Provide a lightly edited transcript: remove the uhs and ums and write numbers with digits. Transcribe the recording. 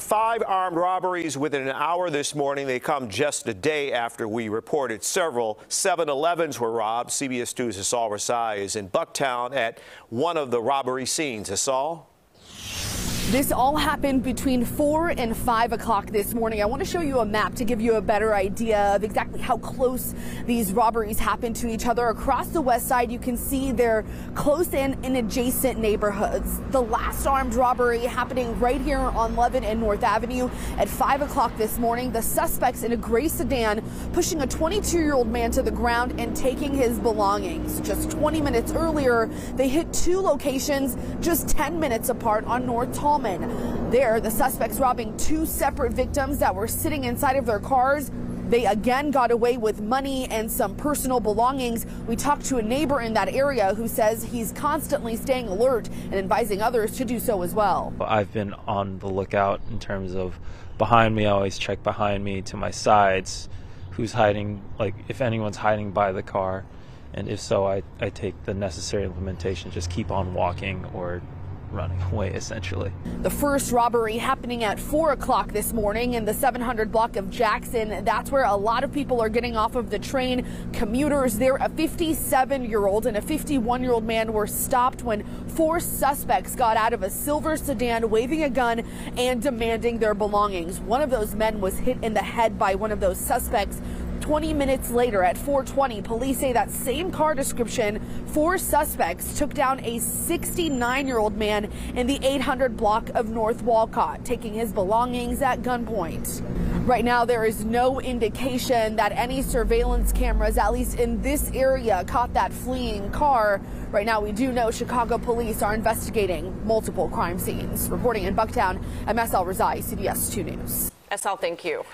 5 armed robberies within an hour this morning. They come just a day after we reported several 7-Elevens were robbed. CBS 2's Asal Versailles is in Bucktown at one of the robbery scenes. Asal? This all happened between 4 and 5 o'clock this morning. I want to show you a map to give you a better idea of exactly how close these robberies happened to each other. Across the west side, you can see they're close in adjacent neighborhoods. The last armed robbery happening right here on Levin and North Avenue at 5 o'clock this morning. The suspects in a gray sedan pushing a 22-year-old man to the ground and taking his belongings. Just 20 minutes earlier, they hit 2 locations just 10 minutes apart on North Tallman. There, the suspects robbing 2 separate victims that were sitting inside of their cars. They again got away with money and some personal belongings. We talked to a neighbor in that area who says he's constantly staying alert and advising others to do so as well. I've been on the lookout in terms of behind me. I always check behind me, to my sides, who's hiding, like if anyone's hiding by the car. And if so, I take the necessary implementation, just keep on walking or running away, essentially. The first robbery happening at 4 o'clock this morning in the 700 block of Jackson. That's where a lot of people are getting off of the train. Commuters there, a 57-year-old and a 51-year-old man were stopped when 4 suspects got out of a silver sedan waving a gun and demanding their belongings. One of those men was hit in the head by one of those suspects. 20 minutes later at 4:20, police say that same car description, 4 suspects took down a 69-year-old man in the 800 block of North Walcott, taking his belongings at gunpoint. Right now, there is no indication that any surveillance cameras, at least in this area, caught that fleeing car. Right now, we do know Chicago police are investigating multiple crime scenes. Reporting in Bucktown, MSL Rezai, CBS 2 News. Asal, thank you.